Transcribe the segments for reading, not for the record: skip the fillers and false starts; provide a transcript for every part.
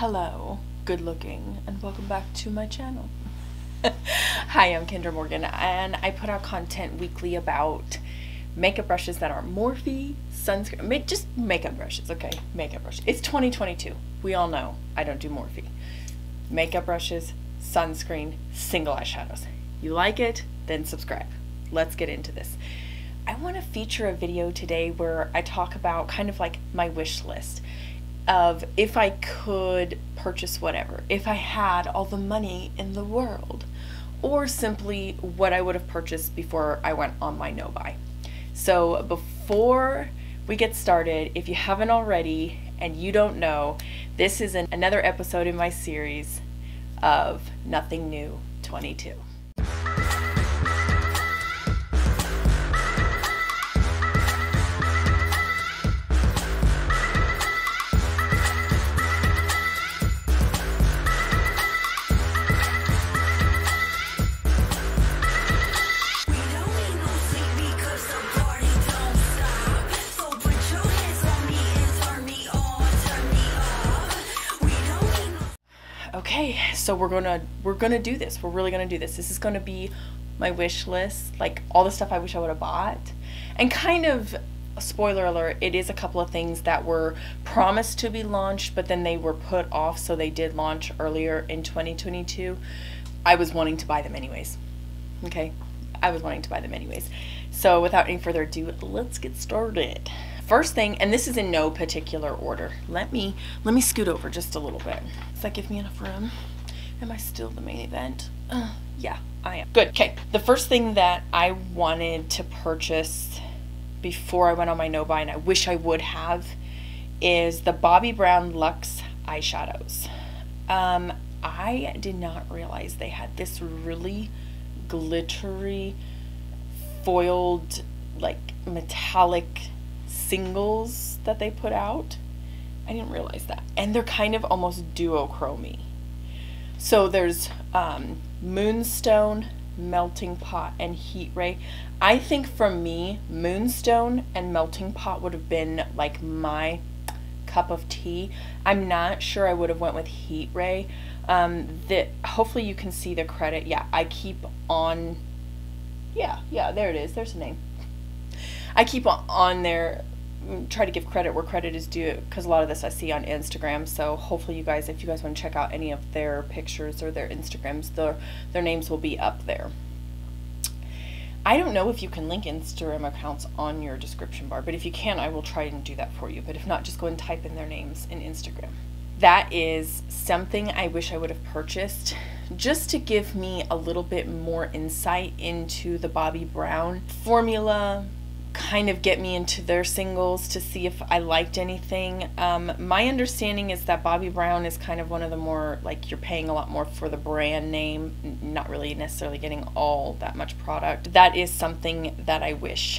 Hello, good looking, and welcome back to my channel. Hi, I'm Kendra Morgan, and I put out content weekly about makeup brushes that are Morphe, sunscreen, just makeup brushes, okay? Makeup brushes. It's 2022. We all know I don't do Morphe. Makeup brushes, sunscreen, single eyeshadows. You like it? Then subscribe. Let's get into this. I want to feature a video today where I talk about kind of like my wish list of if I could purchase whatever, if I had all the money in the world, or simply what I would have purchased before I went on my no buy. So before we get started, if you haven't already and you don't know, this is another episode in my series of Nothing New 22. So we're gonna do this. We're really gonna do this. This is gonna be my wish list, like all the stuff I wish I would have bought. And kind of, spoiler alert, it is a couple of things that were promised to be launched, but then they were put off, so they did launch earlier in 2022. I was wanting to buy them anyways. Okay, I was wanting to buy them anyways. So without any further ado, let's get started. First thing, and this is in no particular order. Let me scoot over just a little bit. Does that give me enough room? Am I still the main event? Yeah, I am. Good, okay. The first thing that I wanted to purchase before I went on my no buy, and I wish I would have, is the Bobbi Brown Luxe eyeshadows. I did not realize they had this really glittery, foiled, like metallic singles that they put out. I didn't realize that. And they're kind of almost duochrome-y. So there's Moonstone, Melting Pot, and Heat Ray. I think for me, Moonstone and Melting Pot would have been like my cup of tea. I'm not sure I would have went with Heat Ray. Hopefully you can see the credit. Yeah, I keep on, yeah, there it is. There's the name. I keep on there, try to give credit where credit is due, because a lot of this I see on Instagram. So hopefully you guys, if you guys want to check out any of their pictures or their Instagrams, their names will be up there. I don't know if you can link Instagram accounts on your description bar, but if you can, I will try and do that for you. But if not, just go and type in their names in Instagram. That is something I wish I would have purchased, just to give me a little bit more insight into the Bobbi Brown formula, kind of get me into their singles to see if I liked anything. My understanding is that Bobbi Brown is kind of one of the more, like, you're paying a lot more for the brand name, not really necessarily getting all that much product. That is something that I wish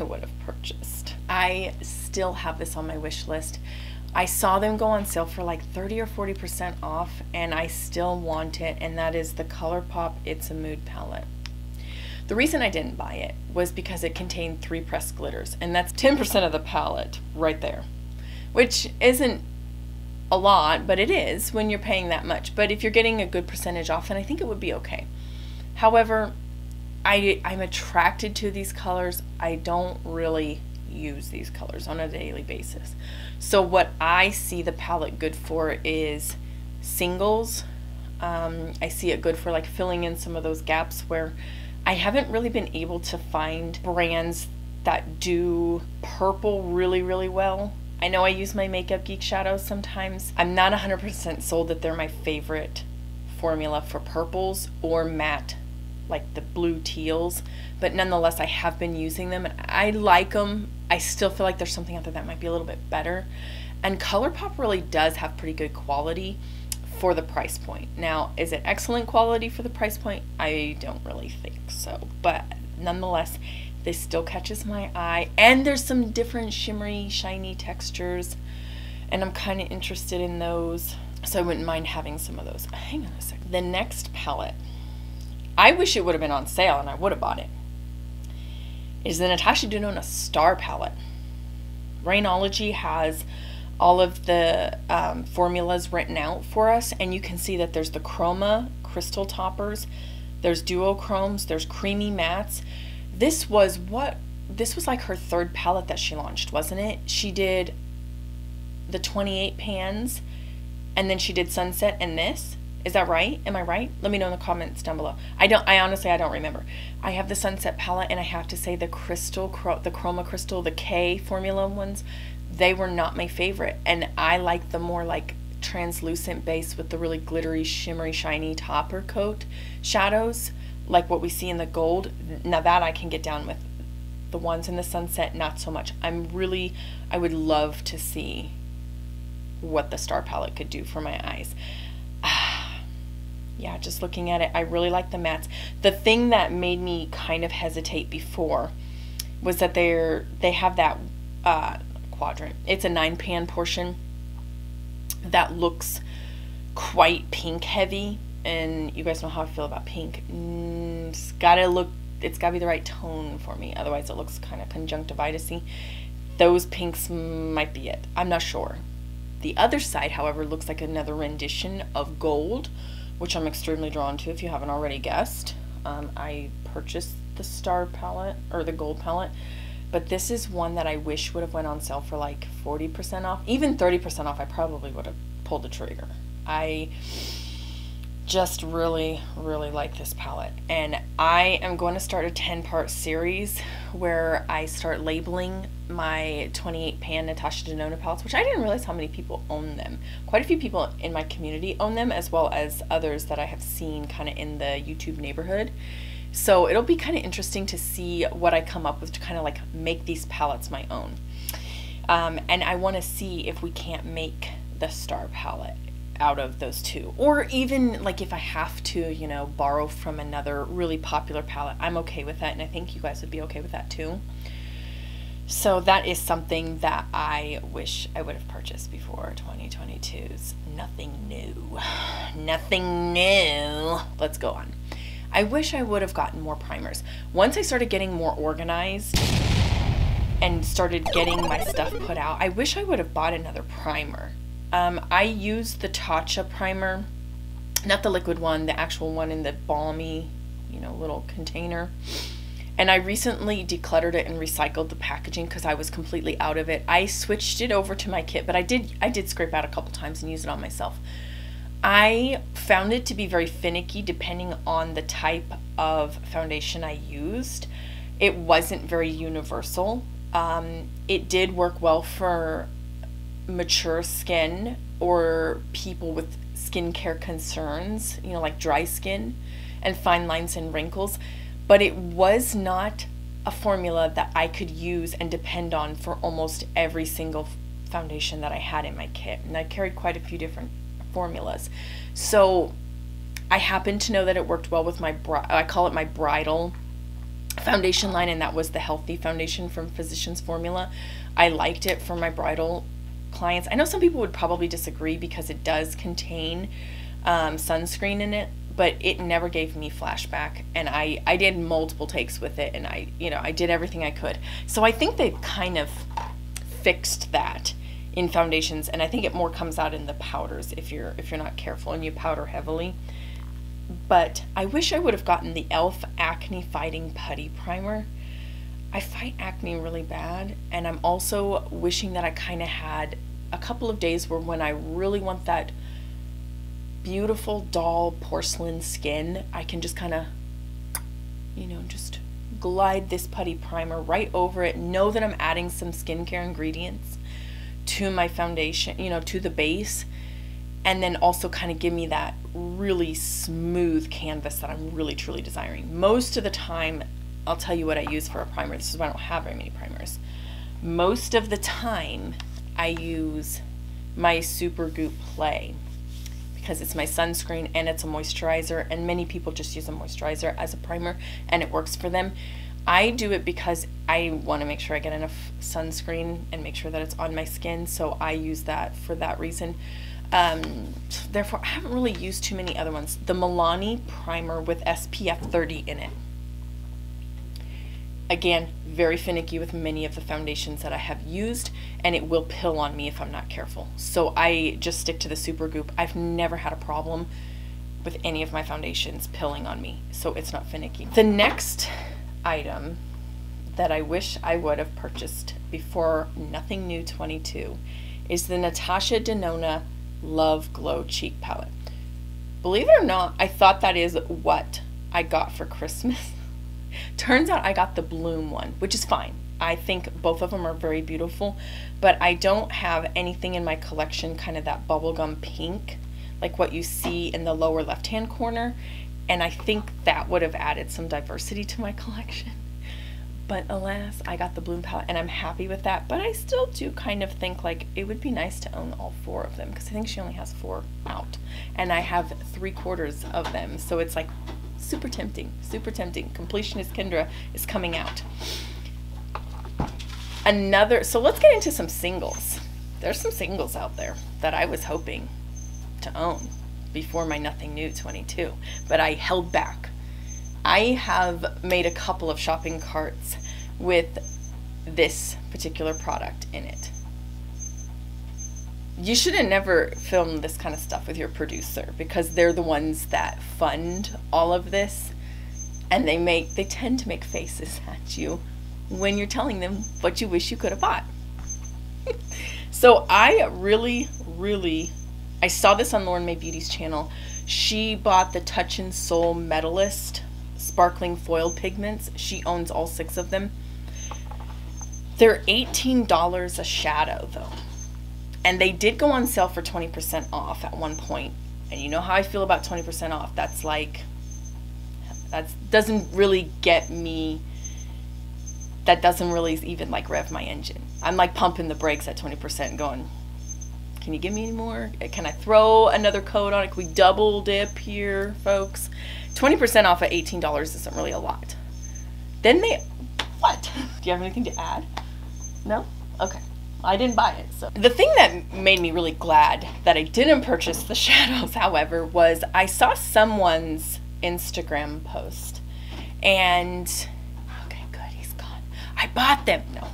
I would have purchased. I still have this on my wish list. I saw them go on sale for like 30 or 40% off, and I still want it, and that is the ColourPop It's a Mood palette. The reason I didn't buy it was because it contained 3 pressed glitters, and that's 10% of the palette right there, which isn't a lot, but it is when you're paying that much. But if you're getting a good percentage off, then I think it would be okay. However, I'm attracted to these colors. I don't really use these colors on a daily basis. So what I see the palette good for is singles. I see it good for like filling in some of those gaps where I haven't really been able to find brands that do purple really, really well. I know I use my Makeup Geek shadows sometimes. I'm not 100% sold that they're my favorite formula for purples or matte, like the blue teals, but nonetheless, I have been using them and I like them. I still feel like there's something out there that might be a little bit better. And ColourPop really does have pretty good quality for the price point. Now, is it excellent quality for the price point? I don't really think so, but nonetheless, this still catches my eye, and there's some different shimmery, shiny textures, and I'm kind of interested in those, so I wouldn't mind having some of those. Hang on a second. The next palette, I wish it would have been on sale and I would have bought it, is the Natasha Denona Star palette. Rainology has all of the formulas written out for us, and you can see that there's the Chroma crystal toppers, there's duochromes, there's creamy mattes. This was like her third palette that she launched, wasn't it? She did the 28 pans, and then she did Sunset and this. Is that right? Am I right? Let me know in the comments down below. I honestly don't remember. I have the Sunset palette, and I have to say the crystal, the Chroma crystal, the K formula ones, they were not my favorite, and I like the more like translucent base with the really glittery, shimmery, shiny topper coat shadows, like what we see in the gold. Now that I can get down with. The ones in the Sunset, not so much. I would love to see what the Star palette could do for my eyes. Yeah, just looking at it, I really like the mattes. The thing that made me kind of hesitate before was that they have that quadrant. It's a 9-pan portion that looks quite pink heavy, and you guys know how I feel about pink. It's gotta look, it's gotta be the right tone for me, otherwise it looks kind of conjunctivitis-y. Those pinks might be it, I'm not sure. The other side, however, looks like another rendition of gold, which I'm extremely drawn to, if you haven't already guessed. I purchased the Star palette, or the gold palette, but this is one that I wish would have went on sale for like 40% off, even 30% off. I probably would have pulled the trigger. I just really like this palette, and I am going to start a 10-part series where I start labeling my 28-pan Natasha Denona palettes, which I didn't realize how many people own them. Quite a few people in my community own them, as well as others that I have seen kind of in the YouTube neighborhood. So it'll be kind of interesting to see what I come up with to kind of like make these palettes my own. And I want to see if we can't make the Star palette out of those two, or even like if I have to, you know, borrow from another really popular palette, I'm okay with that, and I think you guys would be okay with that too. So that is something that I wish I would have purchased before 2022's nothing new. Let's go on. I wish I would have gotten more primers. Once I started getting more organized and started getting my stuff put out, I wish I would have bought another primer. I used the Tatcha primer, not the liquid one, the actual one in the balmy, you know, little container. And I recently decluttered it and recycled the packaging because I was completely out of it. I switched it over to my kit, but I did scrape out a couple times and use it on myself. I found it to be very finicky depending on the type of foundation I used. It wasn't very universal. It did work well for mature skin or people with skincare concerns, you know, like dry skin and fine lines and wrinkles, but it was not a formula that I could use and depend on for almost every single foundation that I had in my kit. And I carried quite a few different formulas, so I happened to know that it worked well with my I call it my bridal foundation line, and that was the Healthy foundation from Physicians Formula. I liked it for my bridal clients. I know some people would probably disagree because it does contain sunscreen in it, but it never gave me flashback, and I did multiple takes with it, and I did everything I could. So I think they've kind of fixed that in foundations, and I think it more comes out in the powders if you're not careful and you powder heavily. But I wish I would have gotten the Elf Acne Fighting Putty Primer. I fight acne really bad, and I'm also wishing that I kind of had a couple of days where when I really want that beautiful doll porcelain skin, I can just kind of, you know, just glide this putty primer right over it. Know that I'm adding some skincare ingredients to my foundation, you know, to the base, and then also kind of give me that really smooth canvas that I'm really truly desiring. Most of the time, I'll tell you what I use for a primer. This is why I don't have very many primers. Most of the time, I use my Supergoop Play because it's my sunscreen and it's a moisturizer, and many people just use a moisturizer as a primer and it works for them. I do it because I want to make sure I get enough sunscreen and make sure that it's on my skin, so I use that for that reason. Therefore, I haven't really used too many other ones. The Milani primer with SPF 30 in it Again, very finicky with many of the foundations that I have used, and it will pill on me if I'm not careful. So I just stick to the Supergoop. I've never had a problem with any of my foundations pilling on me, so it's not finicky. The next item that I wish I would have purchased before Nothing New 22 is the Natasha Denona Love Glow Cheek Palette. Believe it or not, I thought that is what I got for Christmas. Turns out I got the Bloom one, which is fine. I think both of them are very beautiful, but I don't have anything in my collection kind of that bubblegum pink, like what you see in the lower left-hand corner, and I think that would have added some diversity to my collection. But alas, I got the Bloom palette, and I'm happy with that, but I still do kind of think like it would be nice to own all four of them, because I think she only has four out, and I have 3/4 of them, so it's like super tempting, super tempting. Completionist Kendra is coming out. Another, so let's get into some singles. There's some singles out there that I was hoping to own before my Nothing New 22, but I held back. I have made a couple of shopping carts with this particular product in it. You should have never filmed this kind of stuff with your producer, because they're the ones that fund all of this, and they tend to make faces at you when you're telling them what you wish you could have bought. So I really, I saw this on Lauren May Beauty's channel. She bought the Touch and Soul Medalist Sparkling Foil Pigments. She owns all 6 of them. They're $18 a shadow though. And they did go on sale for 20% off at one point. And you know how I feel about 20% off. That's like, that doesn't really get me, that doesn't really even like rev my engine. I'm like pumping the brakes at 20% going, can you give me any more? Can I throw another coat on it? Can we double dip here, folks? 20% off at $18 isn't really a lot. Then they, what? Do you have anything to add? No? Okay. I didn't buy it. So the thing that made me really glad that I didn't purchase the shadows, however, was I saw someone's Instagram post, and okay, good, he's gone. I bought them. No.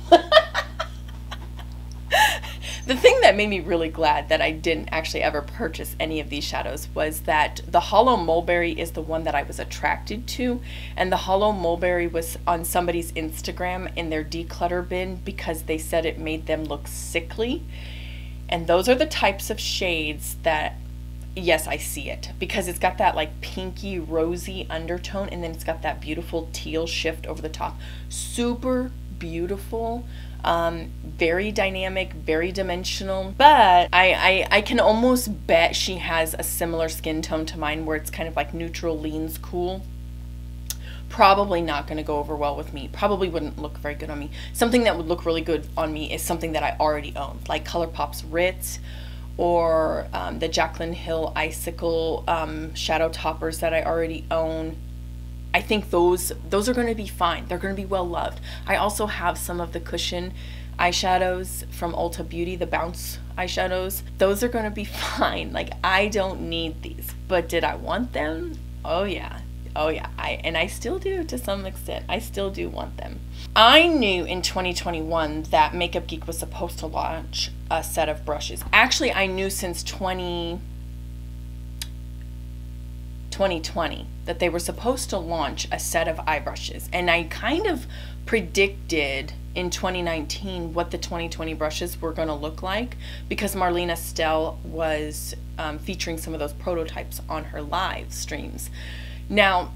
The thing that made me really glad that I didn't actually ever purchase any of these shadows was that the Hollow Mulberry is the one that I was attracted to, and the Hollow Mulberry was on somebody's Instagram in their declutter bin because they said it made them look sickly. And those are the types of shades that, yes, I see it, because it's got that like pinky rosy undertone, and then it's got that beautiful teal shift over the top. Super beautiful. Very dynamic, very dimensional, but I can almost bet she has a similar skin tone to mine, where it's kind of like neutral, leans cool. Probably not going to go over well with me. Probably wouldn't look very good on me. Something that would look really good on me is something that I already owned, like ColourPop's Ritz, or the Jaclyn Hill Icicle shadow toppers that I already own. I think those are going to be fine. They're going to be well loved. I also have some of the cushion eyeshadows from Ulta Beauty, the bounce eyeshadows. Those are going to be fine. Like, I don't need these, but did I want them? Oh yeah. Oh yeah. And I still do to some extent. I still do want them. I knew in 2021 that Makeup Geek was supposed to launch a set of brushes. Actually, I knew since 2020 that they were supposed to launch a set of eye brushes, and I kind of predicted in 2019 what the 2020 brushes were going to look like, because Marlene Estelle was featuring some of those prototypes on her live streams. Now,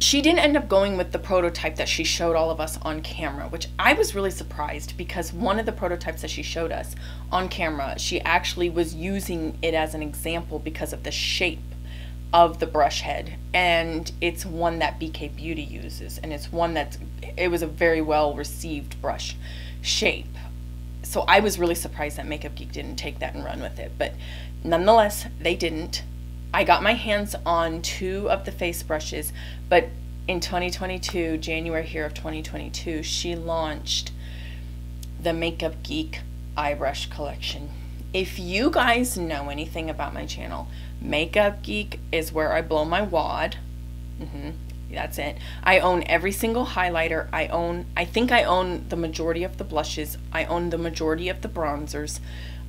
she didn't end up going with the prototype that she showed all of us on camera, which I was really surprised, because one of the prototypes that she showed us on camera, she actually was using it as an example because of the shape of the brush head, and it's one that BK Beauty uses, and it's one that's, it was a very well received brush shape. So I was really surprised that Makeup Geek didn't take that and run with it, but nonetheless, they didn't. I got my hands on 2 of the face brushes, but in 2022, January here of 2022, she launched the Makeup Geek eye brush collection. If you guys know anything about my channel, Makeup Geek is where I blow my wad. That's it. I own every single highlighter. I think I own the majority of the blushes. I own the majority of the bronzers.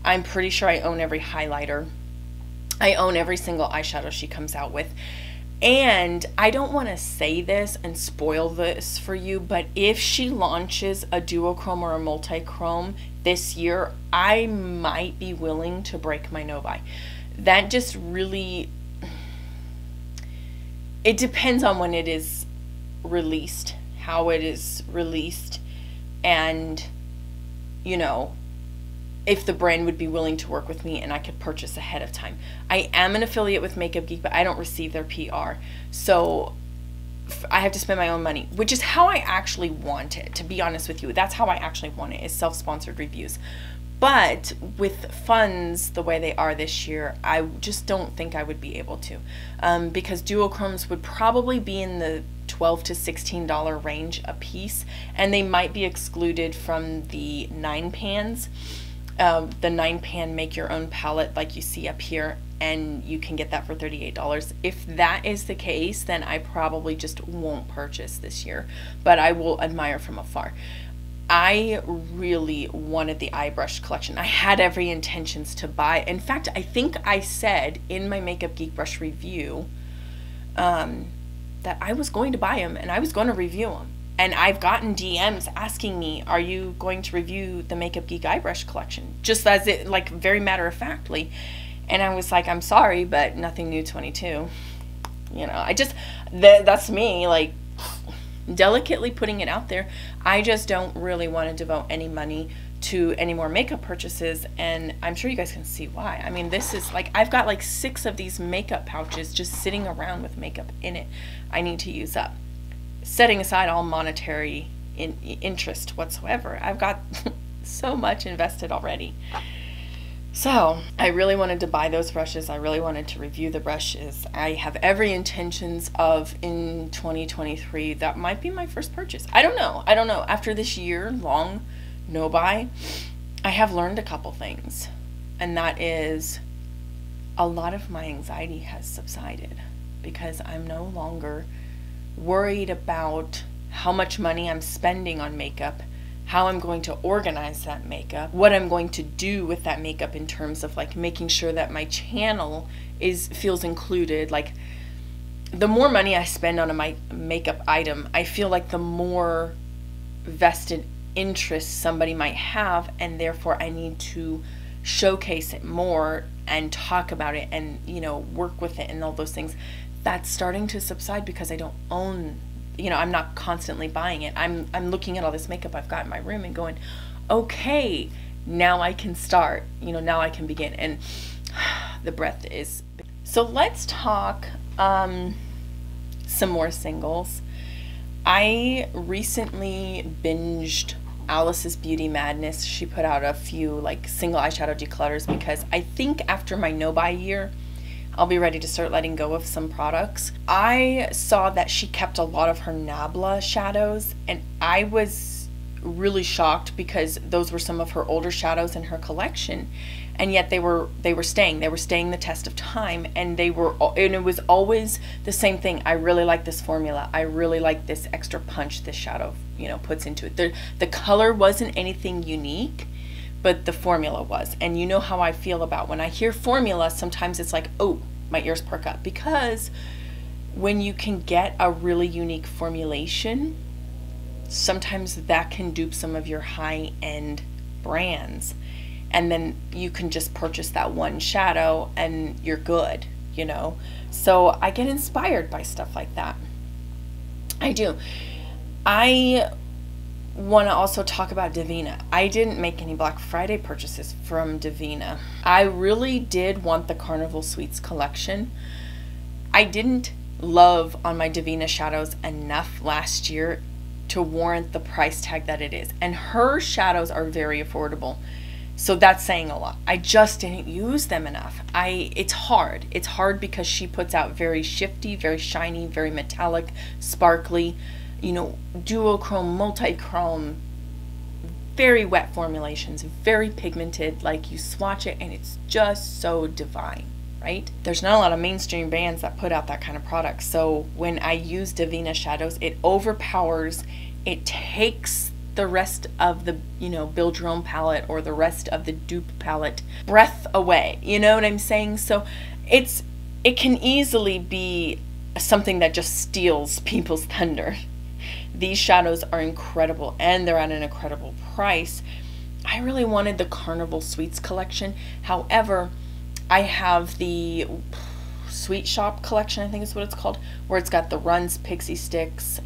I'm pretty sure I own every highlighter. I own every single eyeshadow she comes out with. And I don't want to say this and spoil this for you, but if she launches a duochrome or a multi-chrome this year, I might be willing to break my no buy. That just really, it depends on when it is released, how it is released, and, you know, if the brand would be willing to work with me and I could purchase ahead of time. I am an affiliate with Makeup Geek, but I don't receive their PR. So I have to spend my own money, which is how I actually want it, to be honest with you. That's how I actually want it, is self-sponsored reviews. But with funds the way they are this year, I just don't think I would be able to, because duochromes would probably be in the $12 to $16 range a piece, and they might be excluded from the 9 pans. The 9 pan make your own palette like you see up here, and you can get that for $38. If that is the case, then I probably just won't purchase this year, but I will admire from afar. I really wanted the eye brush collection. I had every intentions to buy. In fact, I think I said in my Makeup Geek brush review that I was going to buy them and I was going to review them. And I've gotten DMs asking me, are you going to review the Makeup Geek eye brush collection? Just as it, like, very matter-of-factly. And I was like, I'm sorry, but nothing new 22. You know, I just, that's me, like, delicately putting it out there. I just don't really want to devote any money to any more makeup purchases, and I'm sure you guys can see why. I mean, this is like, I've got like 6 of these makeup pouches just sitting around with makeup in it I need to use up. Setting aside all monetary interest whatsoever, I've got so much invested already. So I really wanted to buy those brushes. I really wanted to review the brushes. I have every intentions of, in 2023, that might be my first purchase. I don't know. I don't know. After this year long no buy, I have learned a couple things, and that is a lot of my anxiety has subsided because I'm no longer worried about how much money I'm spending on makeup, how I'm going to organize that makeup, what I'm going to do with that makeup in terms of, like, making sure that my channel feels included. Like, the more money I spend on my makeup item, I feel like the more vested interest somebody might have, and therefore I need to showcase it more and talk about it and, you know, work with it and all those things. That's starting to subside because I don't own, you know, I'm not constantly buying it. I'm looking at all this makeup I've got in my room and going, okay, now I can start, you know, now I can begin. And the breath is. So let's talk some more singles. I recently binged Alice's Beauty Madness. She put out a few, like, single eyeshadow declutters because I think after my no buy year, I'll be ready to start letting go of some products. I saw that she kept a lot of her Nabla shadows, and I was really shocked because those were some of her older shadows in her collection, and yet they were staying the test of time, and it was always the same thing. I really like this formula. I really like this extra punch this shadow, you know, puts into it. The color wasn't anything unique, but the formula was. And you know how I feel about when I hear formula, sometimes it's like, oh, my ears perk up, because when you can get a really unique formulation, sometimes that can dupe some of your high-end brands, and then you can just purchase that one shadow and you're good, you know. So I get inspired by stuff like that. I do. I want to also talk about Devinah. I didn't make any Black Friday purchases from Devinah. I really did want the Carnival Sweets collection. I didn't love on my Devinah shadows enough last year to warrant the price tag that it is. And her shadows are very affordable, so that's saying a lot. I just didn't use them enough. It's hard. It's hard because she puts out very shifty, very shiny, very metallic, sparkly, you know, duochrome, multi-chrome, very wet formulations, very pigmented. Like, you swatch it and it's just so divine. right? There's not a lot of mainstream brands that put out that kind of product. So when I use Devinah shadows, it overpowers, it takes the rest of the, you know, build your own palette or the rest of the dupe palette breath away. You know what I'm saying? So it's, it can easily be something that just steals people's thunder. These shadows are incredible and they're at an incredible price. I really wanted the Carnival Sweets collection. However, I have the Sweet Shop collection, I think is what it's called, where it's got the Runs, Pixie Sticks,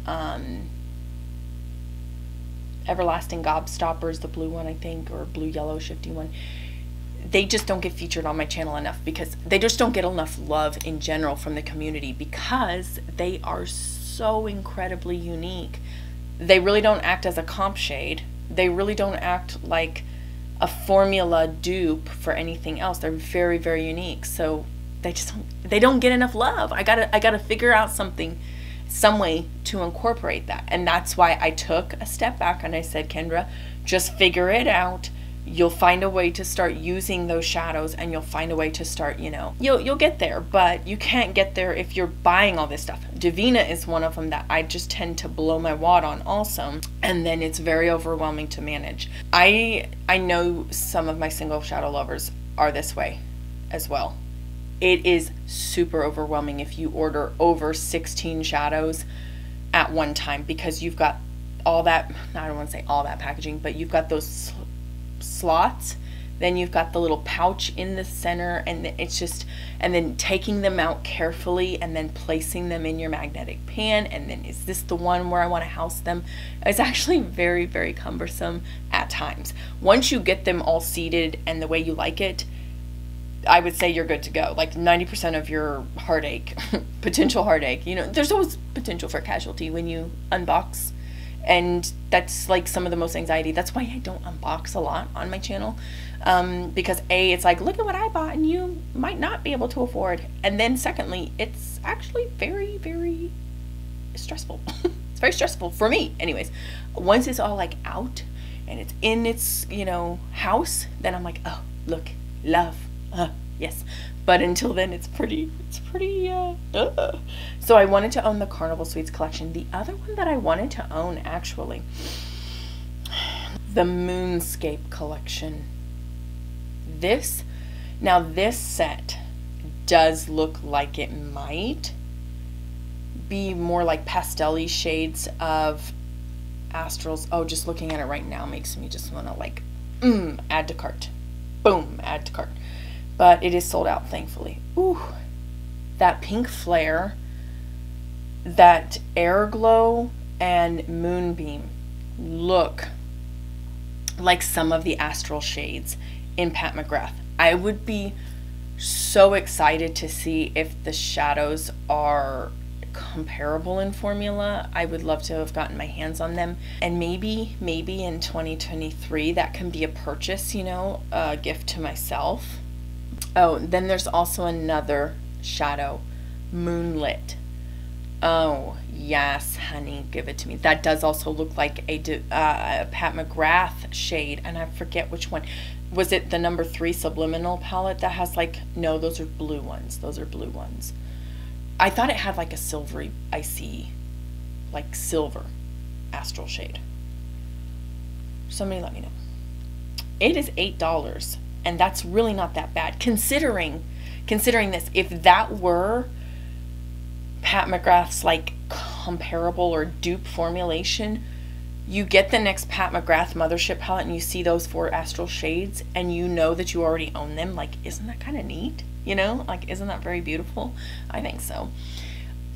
Everlasting Gobstoppers, the blue one I think, or blue yellow shifty one. They just don't get featured on my channel enough because they just don't get enough love in general from the community because they are so incredibly unique. They really don't act as a comp shade. They really don't act like a formula dupe for anything else. They're very, very unique. So they just don't get enough love. I gotta figure out something, some way to incorporate that. And that's why I took a step back and I said, Kendra, just figure it out. You'll find a way to start using those shadows and you'll find a way to start, you know, you'll get there, but you can't get there if you're buying all this stuff. Devinah is one of them that I just tend to blow my wad on also, and then it's very overwhelming to manage. I know some of my single shadow lovers are this way as well. It is super overwhelming if you order over 16 shadows at one time because you've got all that, I don't want to say all that packaging, but you've got those slots, then you've got the little pouch in the center, and it's just, and then taking them out carefully and then placing them in your magnetic pan, and then is this the one where I want to house them? It's actually very, very cumbersome at times. Once you get them all seated and the way you like it, I would say you're good to go. Like 90% of your heartache, potential heartache, you know, there's always potential for casualty when you unbox. And that's like some of the most anxiety. That's why I don't unbox a lot on my channel. Because A, it's like, look at what I bought and you might not be able to afford. And then secondly, it's actually very, very stressful. It's very stressful for me. Anyways, once it's all like out and it's in its, you know, house, then I'm like, oh, look, love, yes. But until then, it's pretty. So I wanted to own the Carnival Sweets collection. The other one that I wanted to own, actually, the Moonscape collection. Now this set does look like it might be more like pastel-y shades of Astrals. Oh, just looking at it right now makes me just want to like, add to cart. Boom, add to cart. But it is sold out, thankfully. Ooh, that Pink Flare, that Air Glow, and Moonbeam look like some of the Astral shades in Pat McGrath. I would be so excited to see if the shadows are comparable in formula. I would love to have gotten my hands on them, and maybe in 2023 that can be a purchase, you know, a gift to myself. Oh, then there's also another shadow, Moonlit. Oh, yes, honey, give it to me. That does also look like a Pat McGrath shade, and I forget which one. Was it the number 3 Subliminal palette that has like, no, those are blue ones. Those are blue ones. I thought it had like a silvery, icy, like silver Astral shade. Somebody let me know. It is $8. And that's really not that bad, considering this. If that were Pat McGrath's like comparable or dupe formulation, you get the next Pat McGrath Mothership palette and you see those 4 Astral shades and you know that you already own them. Like, isn't that kind of neat? You know, like, isn't that very beautiful? I think so.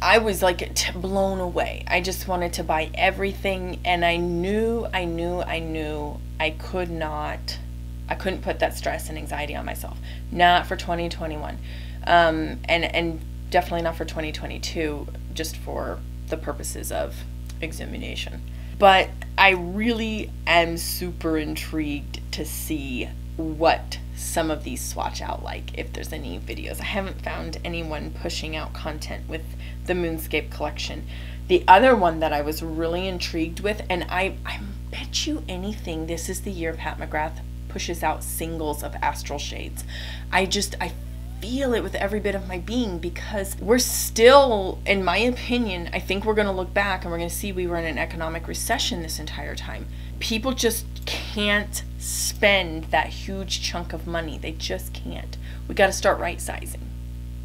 I was like blown away. I just wanted to buy everything, and I knew I could not. I couldn't put that stress and anxiety on myself. Not for 2021. And definitely not for 2022, just for the purposes of examination. But I really am super intrigued to see what some of these swatch out like, if there's any videos. I haven't found anyone pushing out content with the Moonscape collection. The other one that I was really intrigued with, and I bet you anything this is the year Pat McGrath pushes out singles of Astral shades. I feel it with every bit of my being, because we're still, in my opinion, I think we're going to look back and we're going to see we were in an economic recession this entire time. People just can't spend that huge chunk of money. They just can't. We got to start right sizing.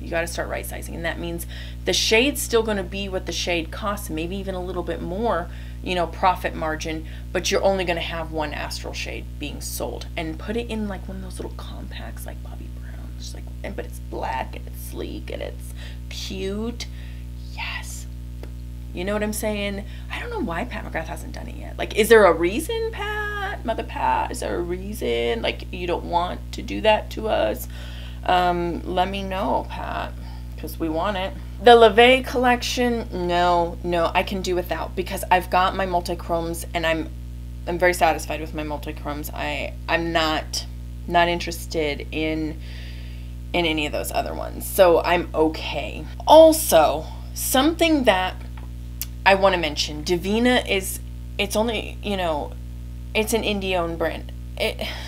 You got to start right sizing, and that means the shade's still going to be what the shade costs, maybe even a little bit more, you know, profit margin, but you're only going to have one astral shade being sold. And put it in like one of those little compacts like Bobbi Brown, just like, but it's black and it's sleek and it's cute. Yes, you know what I'm saying? I don't know why Pat McGrath hasn't done it yet. Like, is there a reason, Pat, Mother Pat? Is there a reason like you don't want to do that to us? Let me know, Pat, because we want it. The LeVay collection, no, I can do without, because I've got my multi-chromes and I'm very satisfied with my multi-chromes. I'm not interested in any of those other ones, so I'm okay. Also, something that I want to mention, Devinah is, it's only, you know, it's an indie-owned brand.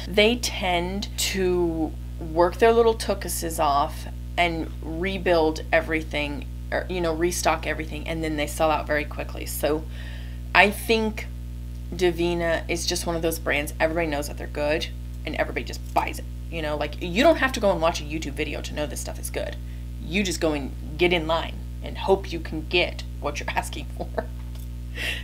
They tend to work their little tookuses off and rebuild everything, or, you know, restock everything, and then they sell out very quickly. So I think Devinah is just one of those brands, everybody knows that they're good and everybody just buys it, you know. Like, you don't have to go and watch a YouTube video to know this stuff is good. You just go and get in line and hope you can get what you're asking for.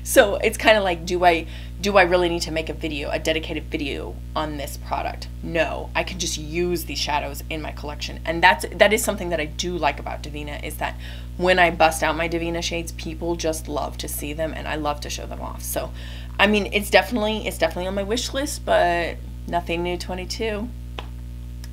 So it's kind of like, do I really need to make a video, a dedicated video on this product? No, I can just use these shadows in my collection. And that is something that I do like about Devinah, is that when I bust out my Devinah shades, people just love to see them and I love to show them off. So, I mean, it's definitely on my wish list, but nothing new 22.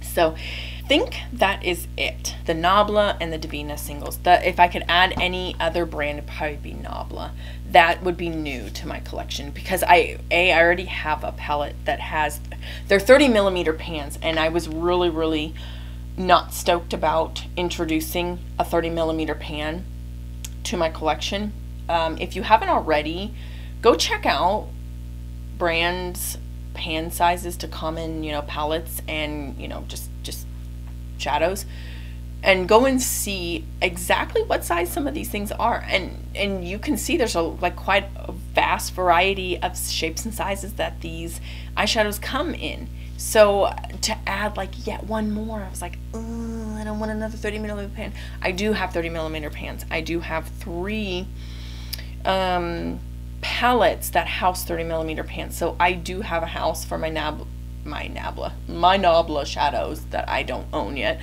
So I think that is it. The Nabla and the Devinah singles. If I could add any other brand, it'd probably be Nabla. That would be new to my collection, because I already have a palette that has their 30mm pans, and I was really, really not stoked about introducing a 30mm pan to my collection. If you haven't already, go check out brands' pan sizes to common, you know, palettes and, you know, just shadows, and go and see exactly what size some of these things are, and you can see there's a quite a vast variety of shapes and sizes that these eyeshadows come in. So to add like yet one more, I was like, I don't want another 30mm pan. I do have 30mm pans. I do have 3 palettes that house 30mm pans, so I do have a house for my Nabla shadows that I don't own yet.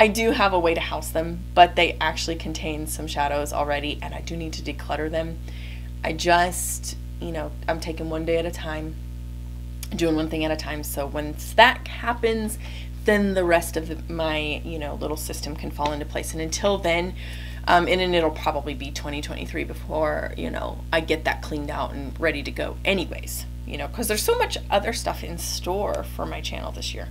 I do have a way to house them, but they actually contain some shadows already, and I do need to declutter them. I just, you know, I'm taking one day at a time, doing one thing at a time, so once that happens, then the rest of my, you know, little system can fall into place. And until then, and it'll probably be 2023 before, you know, I get that cleaned out and ready to go anyways, you know, because there's so much other stuff in store for my channel this year.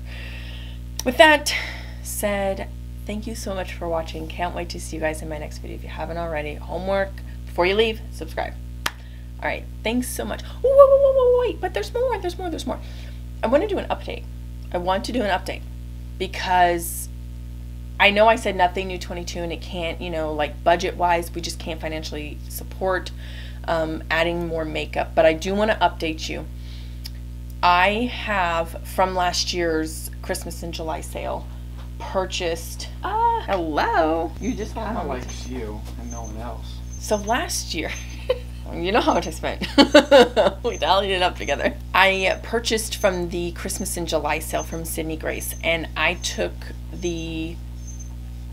With that said, thank you so much for watching. Can't wait to see you guys in my next video. If you haven't already, homework, before you leave, subscribe. All right, thanks so much. Oh, wait, but there's more. I want to do an update. Because I know I said nothing new 22, and it can't, you know, like budget-wise, we just can't financially support adding more makeup, but I do want to update you. I have, from last year's Christmas and July sale, purchased, hello. You just kind of likes you and no one else. So last year, you know how much I spent. We tallied it up together. I purchased from the Christmas and July sale from Sydney Grace, and I took the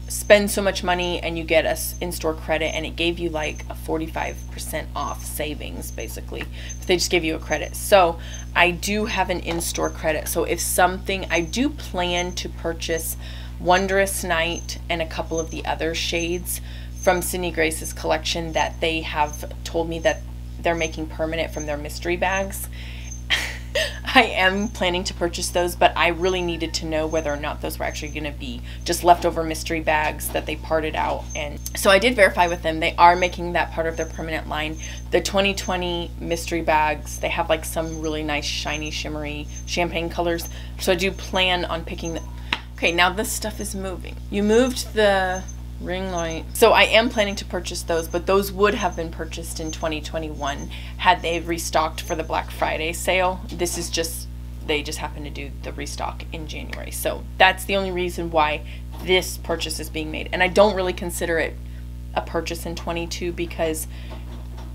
spend so much money and you get us in-store credit, and it gave you like a 45% off savings basically, but they just give you a credit. So I do have an in-store credit, so if something, I do plan to purchase Wondrous Night and a couple of the other shades from Sydney Grace's collection that they have told me that they're making permanent from their mystery bags. I am planning to purchase those, but I really needed to know whether or not those were actually going to be just leftover mystery bags that they parted out. And so I did verify with them. They are making that part of their permanent line. The 2020 mystery bags, they have like some really nice shiny, shimmery champagne colors. So I do plan on picking them. Okay, now this stuff is moving. You moved the ring light. So I am planning to purchase those, but those would have been purchased in 2021 had they restocked for the Black Friday sale. This is just, they just happened to do the restock in January. So that's the only reason why this purchase is being made. And I don't really consider it a purchase in 22 because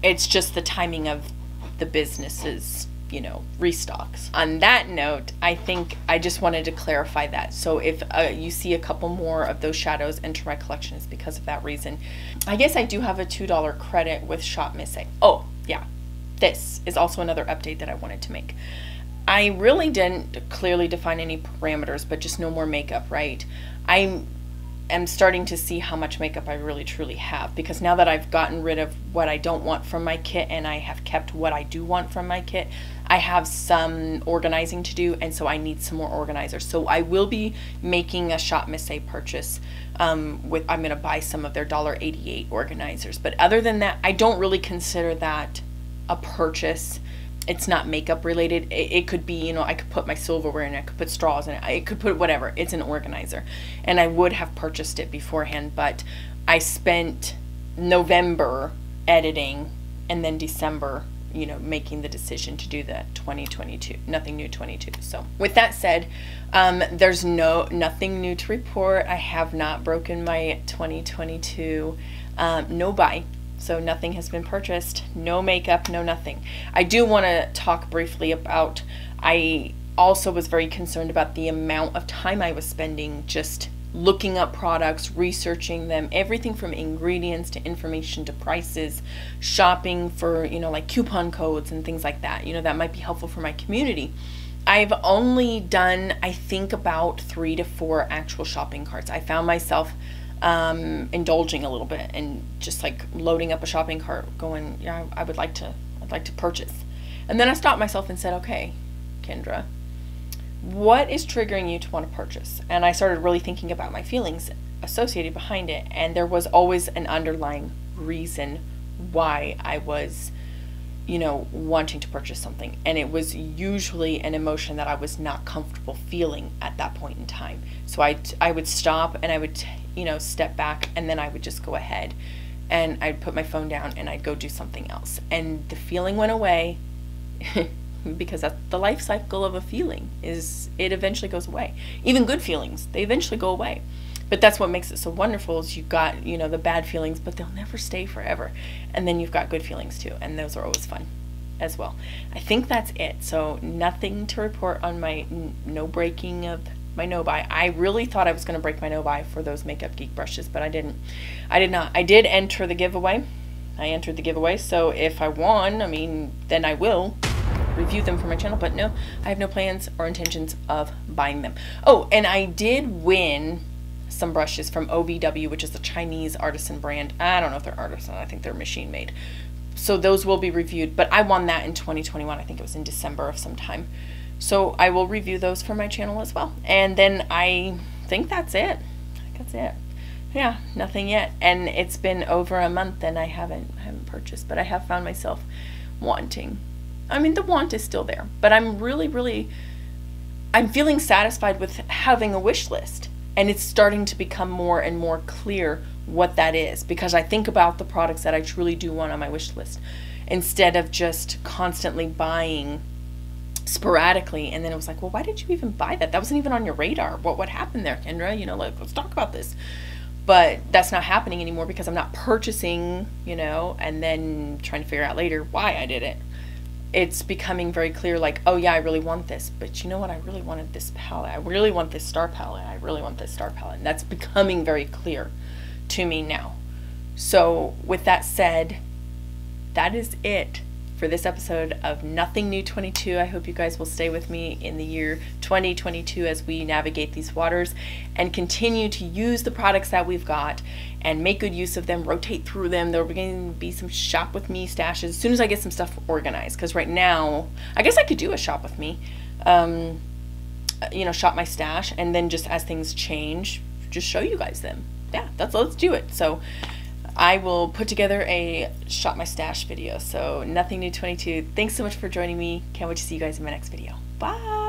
it's just the timing of the business's, you know, restocks. On that note, I think I just wanted to clarify that. So if you see a couple more of those shadows enter my collection, it's because of that reason. I guess I do have a $2 credit with Shop Miss A. Oh yeah, this is also another update that I wanted to make. I really didn't clearly define any parameters, but just no more makeup, right? I'm starting to see how much makeup I really truly have, because now that I've gotten rid of what I don't want from my kit and I have kept what I do want from my kit, I have some organizing to do, and so I need some more organizers. So I will be making a Shop Miss A purchase with, I'm gonna buy some of their $1.88 organizers. But other than that, I don't really consider that a purchase. It's not makeup related. It could be, you know, I could put my silverware in it, I could put straws in it, I could put whatever. It's an organizer. And I would have purchased it beforehand, but I spent November editing and then December, you know, making the decision to do the 2022. Nothing new 22. So with that said, there's nothing new to report. I have not broken my 2022 no buy. So nothing has been purchased, no makeup, no nothing. I do want to talk briefly about, I also was very concerned about the amount of time I was spending just looking up products, researching them, everything from ingredients to information to prices, shopping for, you know, like coupon codes and things like that. You know, that might be helpful for my community. I've only done, I think, about 3 to 4 actual shopping carts. I found myself indulging a little bit and just like loading up a shopping cart going, yeah, I would like to, I'd like to purchase. And then I stopped myself and said, okay, Kendra, what is triggering you to want to purchase? And I started really thinking about my feelings associated behind it. And there was always an underlying reason why I was, you know, wanting to purchase something. And it was usually an emotion that I was not comfortable feeling at that point in time. So I would stop and I would, you know, step back, and then I would just go ahead and I'd put my phone down and I'd go do something else. And the feeling went away because that's the life cycle of a feeling, is it eventually goes away. Even good feelings, they eventually go away. But that's what makes it so wonderful, is you've got, you know, the bad feelings, but they'll never stay forever. And then you've got good feelings too, and those are always fun as well. I think that's it. So nothing to report on my no breaking of my no buy. I really thought I was going to break my no buy for those Makeup Geek brushes, but I didn't. I did not. I did enter the giveaway. I entered the giveaway, so if I won, I mean, then I will review them for my channel, but no, I have no plans or intentions of buying them. Oh, and I did win some brushes from OVW, which is a Chinese artisan brand. I don't know if they're artisan, I think they're machine made. So those will be reviewed, but I won that in 2021. I think it was in December of some time. So I will review those for my channel as well. And then I think that's it. I think that's it. Yeah, nothing yet. And it's been over a month and I haven't purchased, but I have found myself wanting. I mean, the want is still there, but I'm really feeling satisfied with having a wish list. And it's starting to become more and more clear what that is, because I think about the products that I truly do want on my wish list instead of just constantly buying sporadically. And then it was like, well, why did you even buy that? That wasn't even on your radar. What happened there, Kendra? You know, like, let's talk about this. But that's not happening anymore because I'm not purchasing, you know, and then trying to figure out later why I did it. It's becoming very clear, like, oh yeah, I really want this, but you know what? I really wanted this palette. I really want this star palette. I really want this star palette. And that's becoming very clear to me now. So with that said, that is it for this episode of Nothing New 22. I hope you guys will stay with me in the year 2022 as we navigate these waters and continue to use the products that we've got and make good use of them, rotate through them. There will begin to be some shop with me stashes as soon as I get some stuff organized, because right now I guess I could do a shop with me, you know, shop my stash, and then just as things change, just show you guys them. Yeah, let's do it. So I will put together a Shop My Stash video. So Nothing New 22. Thanks so much for joining me. Can't wait to see you guys in my next video. Bye.